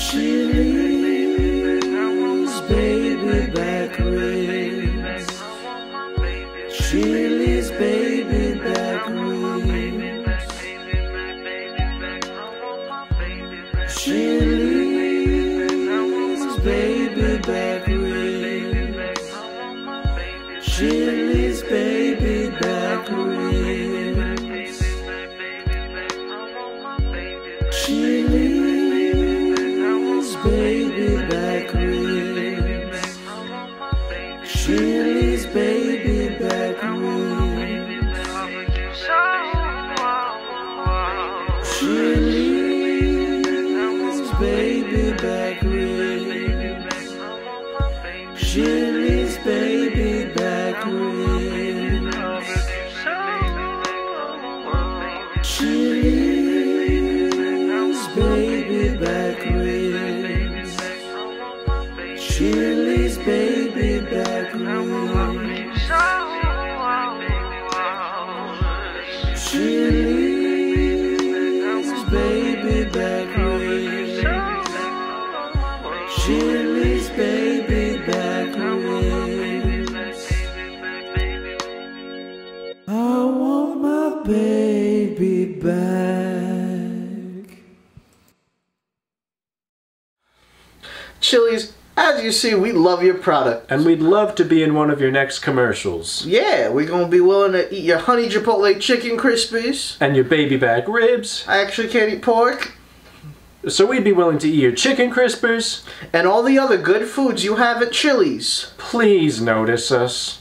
Chili's, baby back ribs. Chili's, baby back ribs. Chili's, baby back ribs. Chili's, baby back ribs. Chili's, baby back ribs. Chili's, baby back ribs. Chili's, baby back ribs. Chili's, baby back ribs. Chili's, baby back ribs. Chili's, baby back ribs. Chili's, baby back ribs. Chili's, baby back ribs. I want my baby back. Chili's, as you see, we love your product. And we'd love to be in one of your next commercials. Yeah, we're going to be willing to eat your honey chipotle chicken crispies. And your baby back ribs. I actually can't eat pork. So we'd be willing to eat your chicken crispers. And all the other good foods you have at Chili's. Please notice us.